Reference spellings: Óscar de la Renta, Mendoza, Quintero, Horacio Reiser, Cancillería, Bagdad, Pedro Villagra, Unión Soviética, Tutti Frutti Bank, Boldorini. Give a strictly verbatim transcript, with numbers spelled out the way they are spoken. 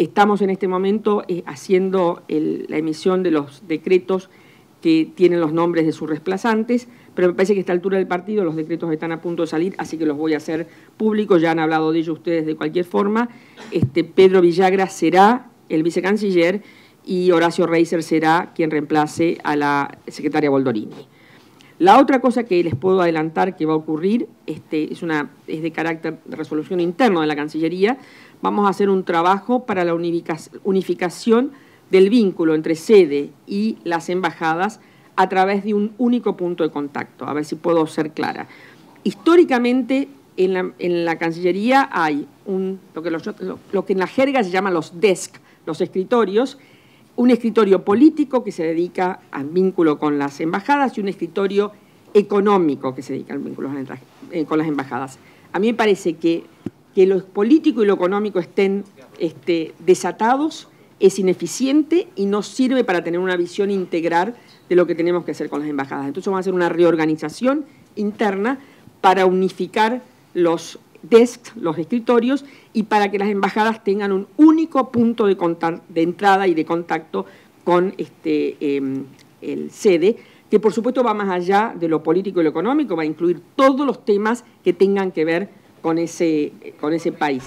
Estamos en este momento eh, haciendo el, la emisión de los decretos que tienen los nombres de sus reemplazantes, pero me parece que a esta altura del partido los decretos están a punto de salir, así que los voy a hacer públicos, ya han hablado de ello ustedes de cualquier forma. Este, Pedro Villagra será el vicecanciller y Horacio Reiser será quien reemplace a la secretaria Boldorini. La otra cosa que les puedo adelantar que va a ocurrir este, es, una, es de carácter de resolución interna de la Cancillería. Vamos a hacer un trabajo para la unificación del vínculo entre sede y las embajadas a través de un único punto de contacto, a ver si puedo ser clara. Históricamente en la, en la Cancillería hay un, lo, que los, lo, lo que en la jerga se llaman los D E S C, los escritorios, un escritorio político que se dedica al vínculo con las embajadas y un escritorio económico que se dedica al vínculo con las embajadas. A mí me parece que que lo político y lo económico estén este, desatados es ineficiente y no sirve para tener una visión integral de lo que tenemos que hacer con las embajadas. Entonces vamos a hacer una reorganización interna para unificar los desks, los escritorios, y para que las embajadas tengan un único punto de, de entrada y de contacto con este, eh, el sede, que por supuesto va más allá de lo político y lo económico, va a incluir todos los temas que tengan que ver con ese, con ese país.